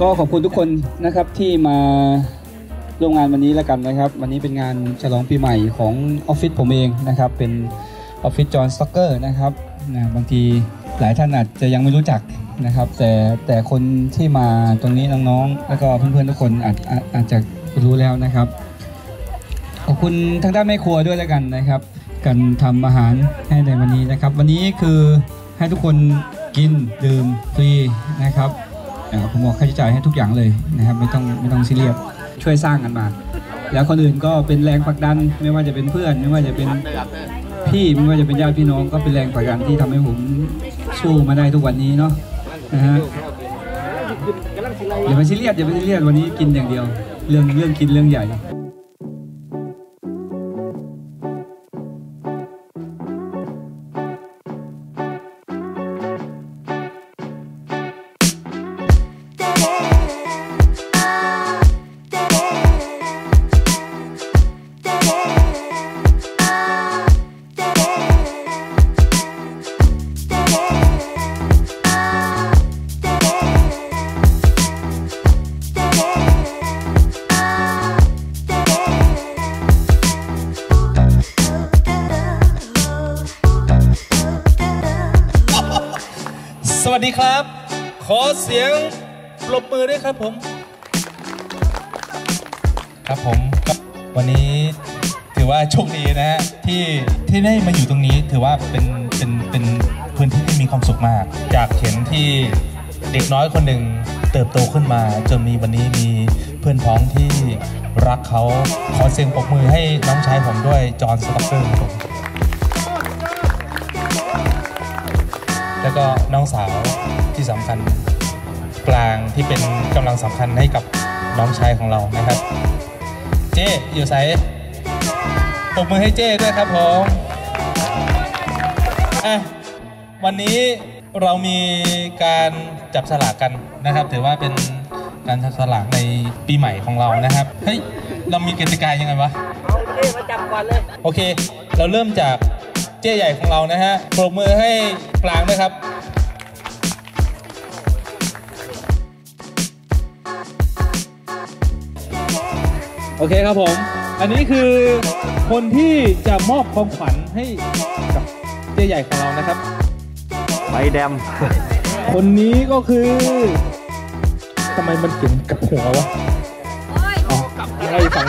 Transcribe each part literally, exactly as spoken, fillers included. ก็ขอบคุณทุกคนนะครับที่มาร่วมงานวันนี้แล้วกันนะครับวันนี้เป็นงานฉลองปีใหม่ของออฟฟิศผมเองนะครับเป็นออฟฟิศจอห์นสต็อกเกอร์นะครับนะบางทีหลายท่านอาจจะยังไม่รู้จักนะครับแต่แต่คนที่มาตรงนี้น้องๆแล้วก็เพื่อนๆทุกคนอาจอาจจะรู้แล้วนะครับขอบคุณทางด้านแม่ครัวด้วยแล้วกันนะครับการทำอาหารให้ในวันนี้นะครับวันนี้คือให้ทุกคนกินดื่มฟรีนะครับผมบอกค่าใช้จ่ายให้ทุกอย่างเลยนะครับไม่ต้องไม่ต้องซีเรียสช่วยสร้างกันมาแล้วคนอื่นก็เป็นแรงผลักดันไม่ว่าจะเป็นเพื่อนไม่ว่าจะเป็นพี่ไม่ว่าจะเป็นญาติพี่น้องก็เป็นแรงผลักดันที่ทำให้ผมสู้มาได้ทุกวันนี้เนาะนะฮะอย่าไปซีเรียสอย่าไปซีเรียสวันนี้กินอย่างเดียวเรื่องเรื่องกินเรื่องใหญ่สวัสดีครับขอเสียงปรบมือด้วยครับผมครับผมวันนี้ถือว่าโชคดีนะฮะที่ที่ได้มาอยู่ตรงนี้ถือว่าเป็นเป็นเป็นพื้นที่ที่มีความสุขมากอยากเห็นที่เด็กน้อยคนหนึ่งเติบโตขึ้นมาจนมีวันนี้มีเพื่อนพ้องที่รักเขาขอเสียงปรบมือให้น้องชายผมด้วยจอห์น สต็อกเกอร์ผมแล้วก็น้องสาวที่สำคัญกลางที่เป็นกำลังสำคัญให้กับน้องชายของเรานะครับเจ้อยู่ไซส์ปรบมือให้เจ้ด้วยครับผมอ่ะวันนี้เรามีการจับฉลากกันนะครับถือว่าเป็นการจับฉลากในปีใหม่ของเรานะครับเฮ้ยเรามีกติกายังไงวะเจ้มาจับก่อนเลยโอเคเราเริ่มจากเจ้ใหญ่ของเรานะฮะปรบมือให้กลางด้วยครับโอเคครับผมอันนี้คือคนที่จะมอบของขวัญให้กับเจ้ใหญ่ของเรานะครับใบแดง คนนี้ก็คือทำไมมันเขียนกับหัววะอ๋อไอ้ฝัง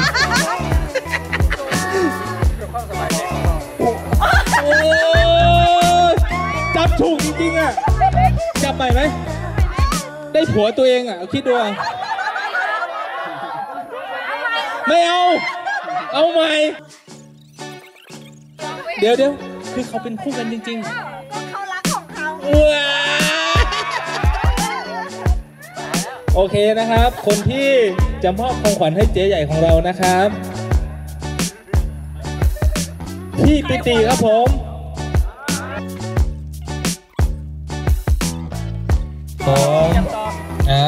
จับถูกจริงๆอ่ะจับใหม่ไหมได้ผัวตัวเองอ่ะคิดดูไม่เอาเอาใหม่เดี๋ยวเดี๋ยวคือเขาเป็นคู่กันจริงๆก็เขารักของเขาโอเคนะครับคนที่จะมอบของขวัญให้เจ๊ใหญ่ของเรานะครับพี่ปิติครับผมผมอ่า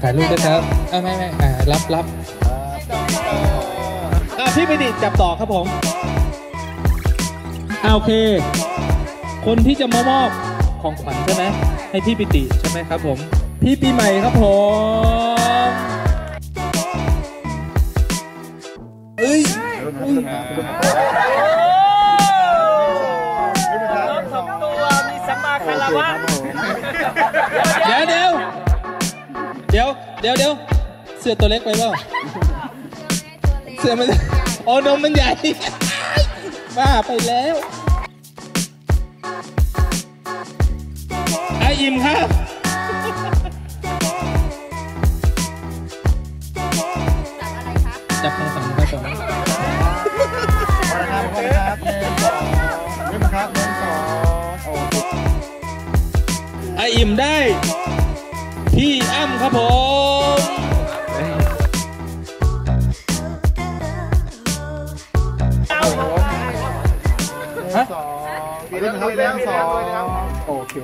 ถ่ายรูปด้วยครับไม่ไม่ไม่อ่ารับรับอ่าพี่ปิติจับต่อครับผมอ่าโอเคคนที่จะมามอบของขวัญใช่ไหมให้พี่ปิติใช่ไหมครับผมพี่ปีใหม่ครับผมเอ้ยเดี๋ยวเดี๋ยวเดี๋ยวเดี๋ยวเดี๋ยวเสื้อตัวเล็กไปเปล่าเสื้อมันอ๋อนมมันใหญ่บ้าไปแล้วไออิ่มครับจับของฝังไปก่อนครับครับครับไออิ่มได้พี่อ้ำครับผมฮะเดี๋ยวครับเดี๋ยวสองโอเค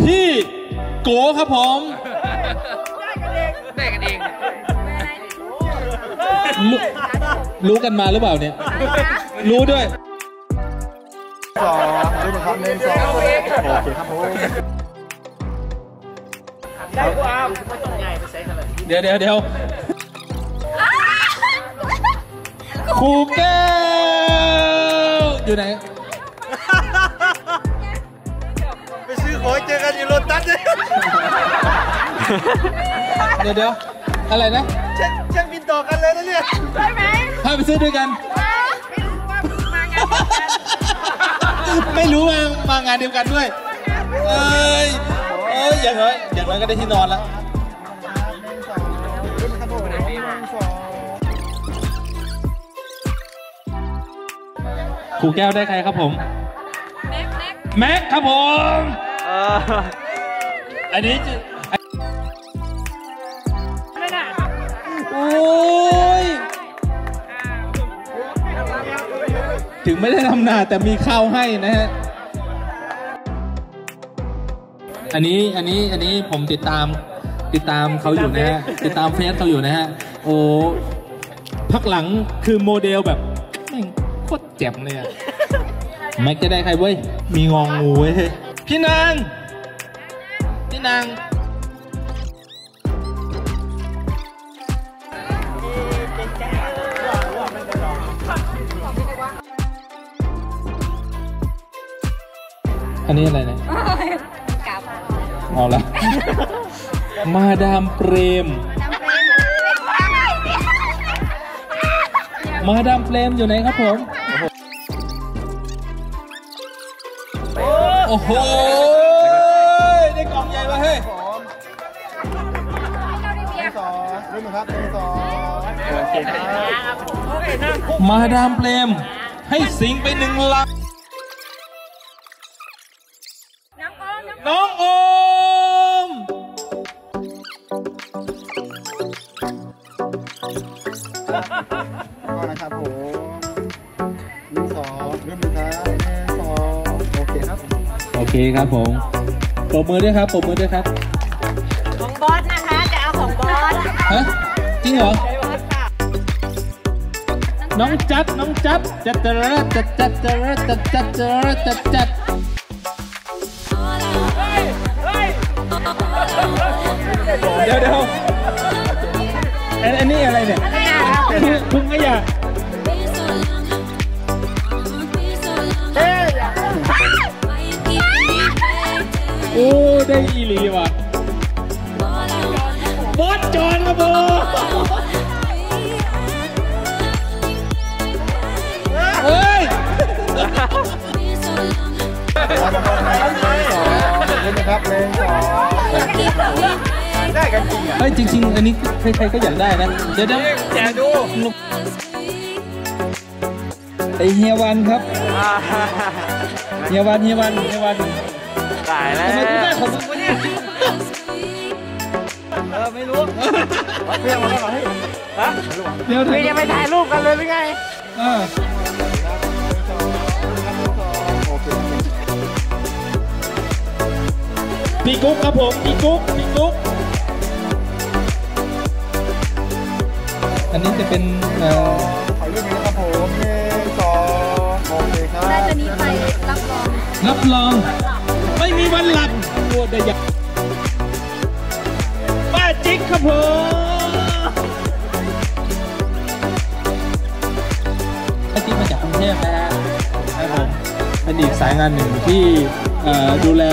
พี่โก้ครับผมได้กันเองรู้กันมาหรือเปล่าเนี่ยรู้ด้วยสอง ด้วยนะครับหนึ่งสองโอเคครับผมได้กูอ้าวไม่ต้องใหญ่ไปใส่กันเลยเดี๋ยวเดี๋ยวเดี๋ยวครูแก้วอยู่ไหนไปซื้อหอยเจอกันอยู่รถตัดเลยเดี๋ยวเดี๋ยวอะไรนะเช็คเช็คบินต่อกันเลยนะเนี่ยใช่ไหมให้ไปซื้อด้วยกันไม่รู้ว่ามางานเดียวกันด้วยเอ้ยเอ้ยอย่างน้อยอย่างน้อยก็ได้ที่นอนแล้วครูแก้วได้ใครครับผมแม็กครับผมอันนี้โอ้ยถึงไม่ได้ทำนาแต่มีข้าวให้นะฮะอันนี้อันนี้อันนี้ผมติดตามติดตามเขาอยู่นะฮะติดตามเฟซเขาอยู่นะฮะโอ้พักหลังคือโมเดลแบบโคตรเจ็บเลยอะแม็กจะได้ใครเว้ยมีงองงูเว้ยพี่นางพี่นางอันนี้อะไรนะเอาละมาดามเปรมมาดามเปรมอยู่ไหนครับผมโอ้โหได้กล่องใหญ่มาเฮ้ยสองรุ่นครับสองมาดามเปรมให้สิงไปหนึ่งลังน้องโอมก็นะครับผมรุ่นสองรุ่นครับสองโอเคครับโอเคครับผมปรบมือด้วยครับปรบมือด้วยครับของบอสนะคะจะเอาของบอสฮะจริงเหรอน้องจัดน้องจัดจัดจัดจัดจัดจัดจัดจัดจัดจัดเดี๋ยวเดี๋ยวอันนี้อะไรเนี่ยถุงขยะโอ้ได้อีหลีว่ะบอสจอนครับผมเฮ้ยนะครับเลยได้กันจริงอ่ะเฮ้ยจริงๆอันนี้ใครๆก็อยากได้นะเดี๋ยวเดี๋ยวแจกดูไอเฮียวันครับเฮียวันเฮียวันเฮียวันตายแล้วทำไมกูได้ของมึงเนี่ยเออไม่รู้เพี้ยนมาแล้วเฮ้ยฮะเดี๋ยวเธอจะไปถ่ายรูปกันเลยหรือไงเออพี่กุ๊กครับผมพี่กุ๊กพี่กุ๊กอันนี้จะเป็นเอ่อขอเรื่องนี้ครับผมหนึ่งสองโอเคครับได้จะนี้ไปรับรองรับรองไม่มีวันหลับปวดได้ยังป้าจิ๊กครับผมป้าจิ๊กมาจากกรุงเทพนะฮะครับผมเป็นอีกสายงานหนึ่งที่ดูแล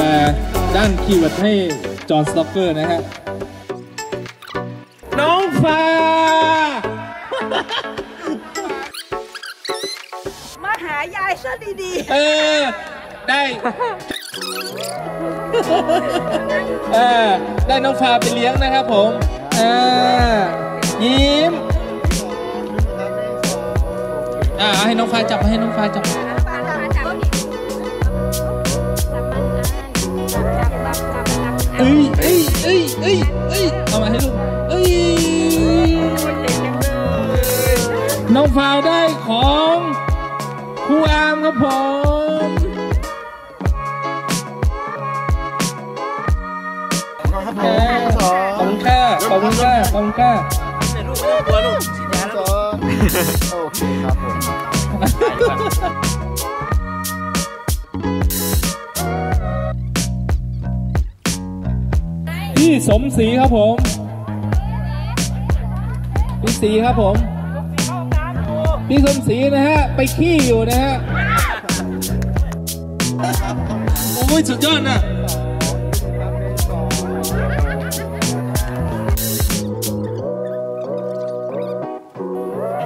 ด้านคีย์เวิร์ดให้จอห์นสต็อกเกอร์นะฮะน้องฟ้ามาหายายซะดีๆเออได้เออได้น้องฟ้าไปเลี้ยงนะครับผมเออยิ้มอ่าให้น้องฟ้าจับให้น้องฟ้าจับเอ้ยเอ้ยเอ้ยเอ้ยเอ้ยเอามาให้ลูกเอ้ยน้องฟาวได้ของครูอามครับผมแค่สองปองแค่ปองแค่ปองแค่ลูกตัวลูกสีแดงสองโอเคครับผม พี่สมศรีครับผมพี่ศรีครับผมพี่สมศรีนะฮะไปขี้อยู่นะฮะโอ้ยสุดยอดนะ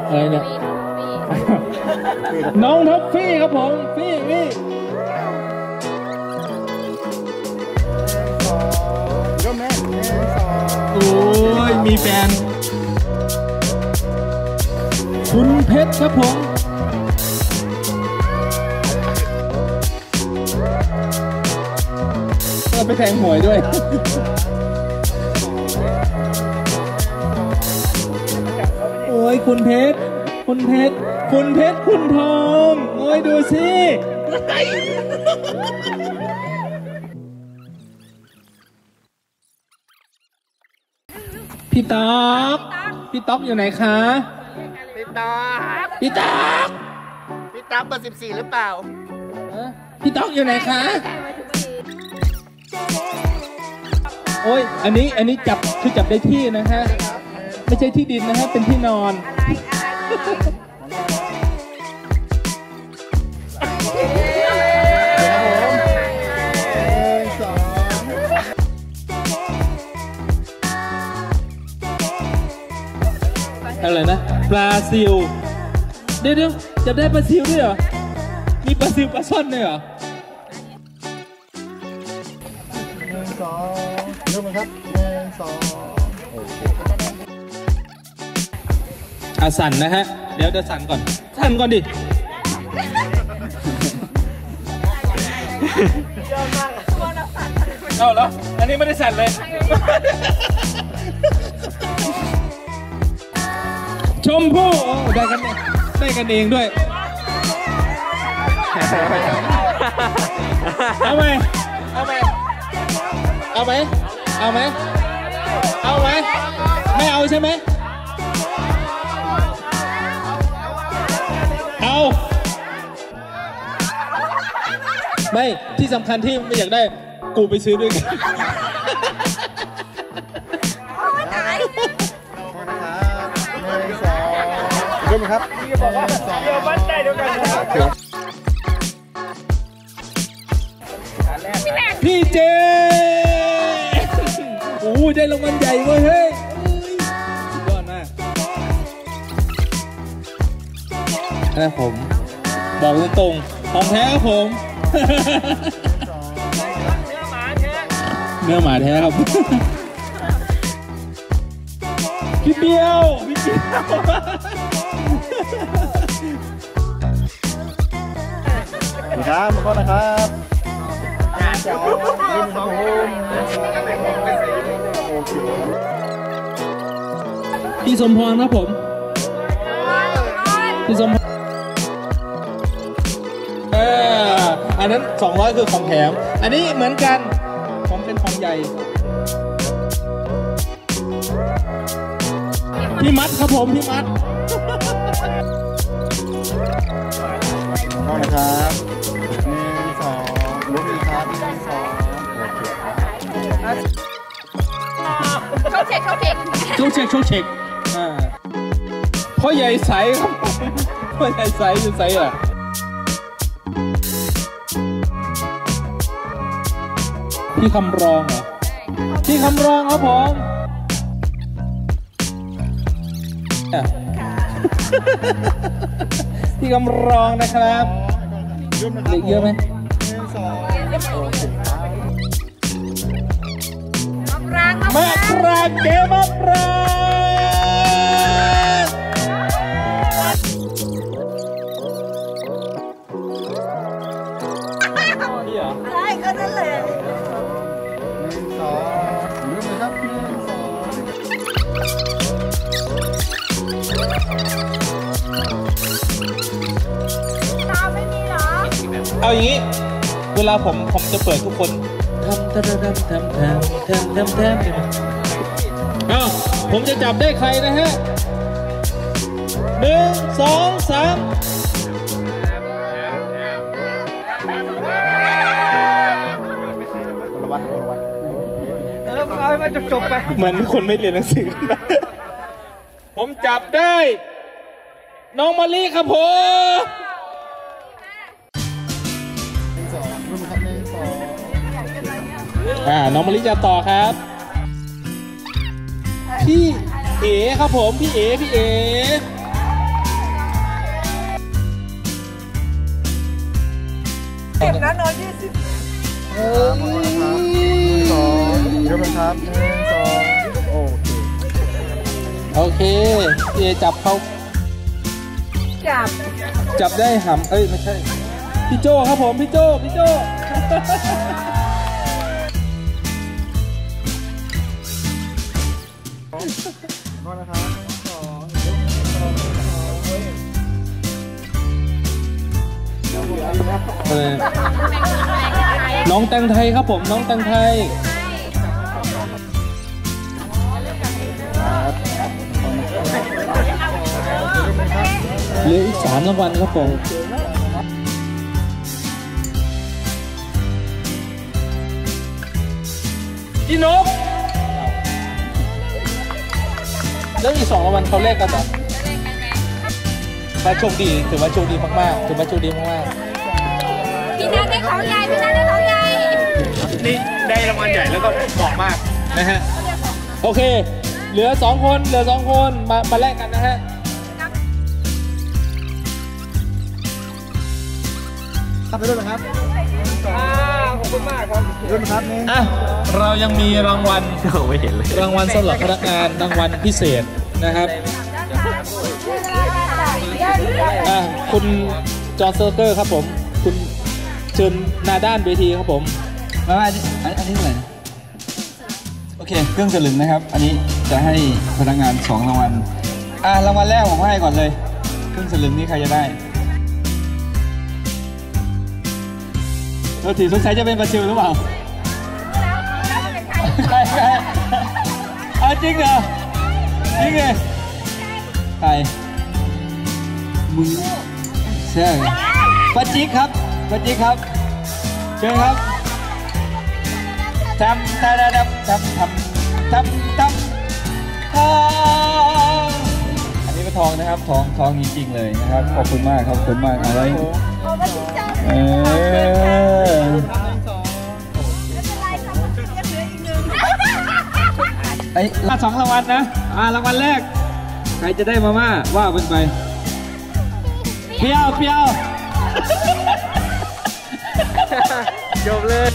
อะไรเนี่ยน้องท็อฟฟี่ครับผมพี่พี่โอ้ยมีแฟนคุณเพชรครับผมเราไปแทงหวยด้วยโอ้ยคุณเพชรคุณเพชรคุณเพชรคุณทองโอ้ยดูสิพี่ต๊อกพี่ต๊อกอยู่ไหนคะพี่ต๊อกพี่ต๊อกพี่ต๊อกเบอร์สิบสี่หรือเปล่าพี่ต๊อกอยู่ไหนคะโอ้ยอันนี้อันนี้จับคือจับได้ที่นะฮะไม่ใช่ที่ดินนะฮะเป็นที่นอนอะไรนะปลาซิวเดี๋ยวๆจะได้ปลาซิวด้วยเหรอมีปลาซิวปลาช่อนด้วยเหรอหนึ่งสองเริ่มครับหนึ่งสองอ่ะสั่นนะฮะเดี๋ยวจะสั่นก่อนสั่นก่อนดิเอาแล้วอันนี้ไม่ได้สั่นเลยชมพู่ได้กันได้กันเองด้วยเอาไหมเอาไหมเอาไหมเอาไหมเอาไหมไม่เอาใช่ไหมเอาไม่ที่สำคัญที่ไม่อยากได้กูไปซื้อด้วยกันเริ่มครับพี่บอกว่าเดี๋ยววัดได้เดี๋ยวกันนะครับพี่เจโอ้ได้รางวัลใหญ่เว้ยเฮ้ยสุดยอดมากนะผมบอกตรงๆของแท้ครับผมเนื้อหมาแท้ครับพี่เบี้ยวพี่เบี้ยวครับมาก่อนนะครับพี่สมพรครับผมพี่สมพรเอออันนั้นสองร้อยคือของแถมอันนี้เหมือนกันผมเป็นของใหญ่พี่มัดครับผมพี่มัดนะครับหนึ่งสองลุกครับหนึ่งสองโชคเช็คโชคเช็คโชคเช็คโชคเช็คอ่าพ่อใหญ่ใสครับพ่อใหญ่ใสอยู่ใสอ่ะพี่คำรองเหรอพี่คำรองครับผมที่กำรองนะครับเด็กเยอะไหมมะปรางเก๋มะปรางอะไรก็นั่นแหละเอาอย่างนี้เวลาผมผมจะเปิดทุกคนทำทำทำทำทำทำทำทำทำเอาผมจะจับได้ใครนะฮะหนึ่งสองสามเออเอาไป จบๆไปเหมือนคนไม่เรียนหนังสือผมจับได้น้องมะลิครับผมอ่าน้องมะลิจะต่อครับพี่เอ๋ครับผมพี่เอ๋พี่เอ๋เก็บนะน้อยยี่สิบเฮ้ยสองเยอะไหมครับหนึ่งสองโอเคโอเคพี่เอ๋จับเขาจับจับได้หำเอ้ยไม่ใช่พี่โจ้ครับผมพี่โจ้พี่โจ้ขอนะครับขอน้องแตงไทยครับผมน้องแตงไทยเหลืออีกสามรางวัลครับผมพี่นกแล้วอีกสองวันเขาแลกกันแบบมาโชคดีถือว่าโชคดีมากๆถือว่าโชคดีมากๆพี่นัทได้ของใหญ่พี่นัทได้ของใหญ่นี่ได้รางวัลใหญ่แล้วก็เหมาะมากนะฮะโอเคเหลือสองคนเหลือสองคนมามาแลกกันนะฮะครับไปด้วยนะครับขอบคุณมากครับด้วยนะครับนี่อ่ะเรายังมีรางวัลไม่เห็นเลยรางวัลสำหรับพนักงานรางวัลพิเศษนะครับอ่ะคุณจอห์นเซอร์เกอร์ครับผมคุณเชิญหน้าด้านเวทีครับผมมาอันนี้อันนี้อะไรโอเคเครื่องจะลึงนะครับอันนี้จะให้พนักงานสองรางวัลอ่ะรางวัลแรกผมให้ก่อนเลยเครื่องจะลึงนี่ใครจะได้รถถีบสงสัยจะเป็นประชิวหรือเปล่าใช่ใช่เอาจริงเหรอจริงเลยใครมึงใช่ประชิกครับประชิกครับเชิญครับทำทำทำทำทำทำทำทำอันนี้เป็นทองนะครับทองทองจริงๆเลยนะครับขอบคุณมากขอบคุณมากเอาไว้เออไอ้สองรางวัลนะอ่ารางวัลแรกใครจะได้มาม่าว่าเป็นไปเปรี้ยวเปรี้ยวจบเลย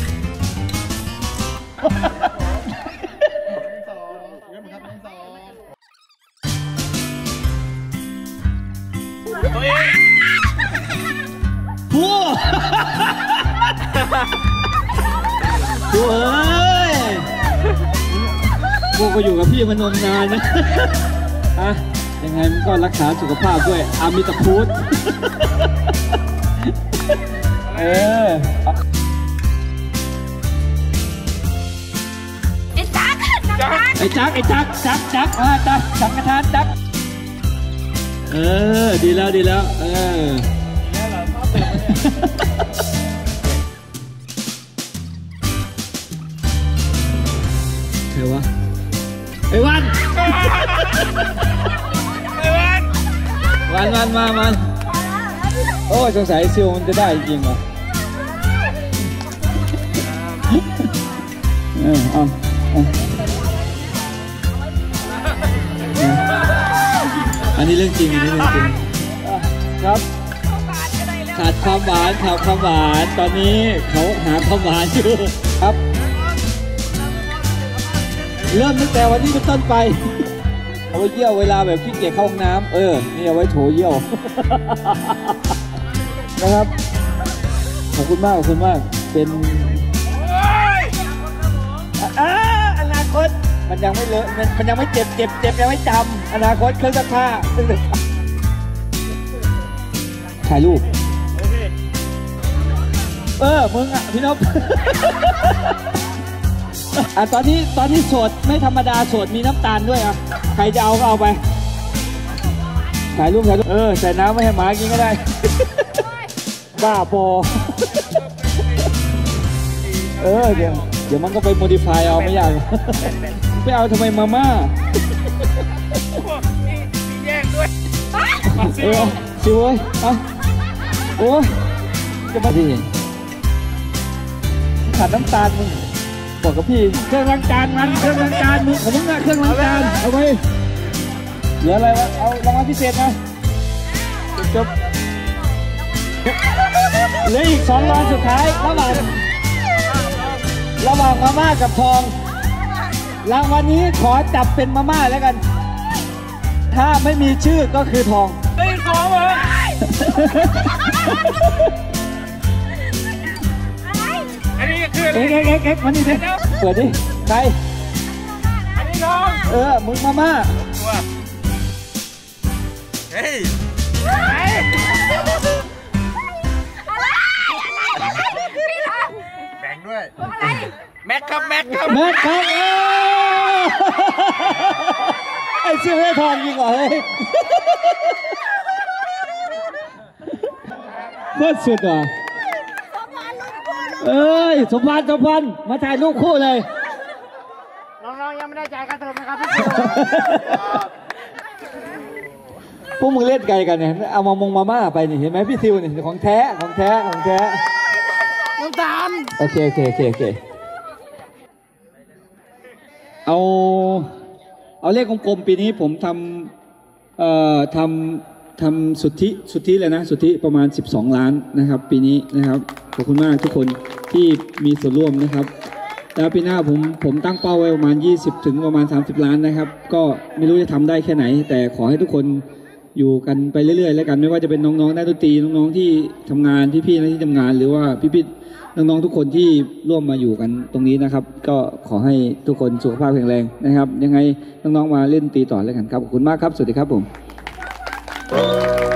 ตัวเองว้าวดูเอ้ยพวกก็อยู่กับพี่มานมนานนะอ่ะยังไงมันก็รักษาสุขภาพด้วยอามิตาพุทธเออไอ้จั๊กไอ้จั๊กไอ้จั๊กจั๊กจั๊กอ่ะจั๊กสังฆทานจั๊กเออดีแล้วดีแล้วเออใครวะไอ้วันไอ้วันวันวันมามันโอ้สงสัยซิวมันจะได้จริงเหรอเออเอาอันนี้เรื่องจริงอันนี้เรื่องจริงครับขาดความหวานขาดความหวานตอนนี้เขาหาความหวานอยู่ครับเริ่มตั้งแต่วันนี้เป็นต้นไปเอาไว้เยี่ยวเวลาแบบขี้เกียจเข้าห้องน้ำเออนี่เอาไว้โถเยี่ยวนะครับขอบคุณมากขอบคุณมากเป็นอนาคตมันยังไม่เลอะมันยังไม่เจ็บเจ็บเจ็บยังไม่จำอนาคตเครื่องซักผ้าถ่ายรูปเออมึงอ่ะพี่นพอ่ะตอนที่ตอนที่สดไม่ธรรมดาสดมีน้ำตาลด้วยอ่ะใครจะเอาก็เอาไปถ่ายรูปถ่ายรูปเออใส่น้ำไม่ให้หมากินก็ได้บ้าพอเออเดี๋ยวเดี๋ยวมันก็ไปโมดิฟายเอาไม่ยาก ไปเอาทำไมมาม่ามีแย่งด้วยเออสิเว้ยเอาโอ้จะมาดิขาดน้ำตาลมึงบอกกับพี่เครื่องล้างจานมันเครื่องล้างจานมึงของมึงอะเครื่องล้างจานเอาไปเหลืออะไรวะเอารางวัลพิเศษนะจบเหลืออีกสองรางวัลสุดท้ายระหว่างระหว่างมาม่ากับทองรางวัลนี้ขอจับเป็นมาม่าแล้วกันถ้าไม่มีชื่อก็คือทองได้สองเหรออันนี้คืออะไรเก๊กเก๊กเก๊กมาดิเถอะเปิดดิใครอันนี้ทองเออมึงมาม่าเฮ้ยแบ่งด้วยอะไรแม็กครับแม็กครับแม็กครับไอ้เชี่ยให้ทองยิงเหรอเพื่อนสุดเหรอเอ้ยสมพันธ์สมพันธ์มาถ่ายรูปคู่เลยน้องๆยังไม่ได้จ่ายค่าเทอมนะครับพวกมึงเล่นไกลกันเนี่ยเอามามงมาม่าไปนี่เห็นไหมพี่ซิวนี่ของแท้ของแท้ของแท้น้ำตาลโอเคโอเคโอเคโอเคเอาเอาเลขกลมๆปีนี้ผมทำเอ่อทำทำสุทธิสุทธิเลยนะสุทธิประมาณสิบสองล้านนะครับปีนี้นะครับขอบคุณมากทุกคนที่มีส่วนร่วมนะครับแล้วปีหน้าผมผมตั้งเป้าไว้ประมาณยี่สิบถึงประมาณสามสิบล้านนะครับก็ไม่รู้จะทำได้แค่ไหนแต่ขอให้ทุกคนอยู่กันไปเรื่อยๆแล้วกันไม่ว่าจะเป็นน้องๆนักดนตรีน้องๆที่ทำงานพี่ๆที่ทำงานหรือว่าพี่ๆน้องๆทุกคนที่ร่วมมาอยู่กันตรงนี้นะครับก็ขอให้ทุกคนสุขภาพแข็งแรงนะครับยังไงน้องๆมาเล่นตีต่อแล้วกันครับขอบคุณมากครับสวัสดีครับผม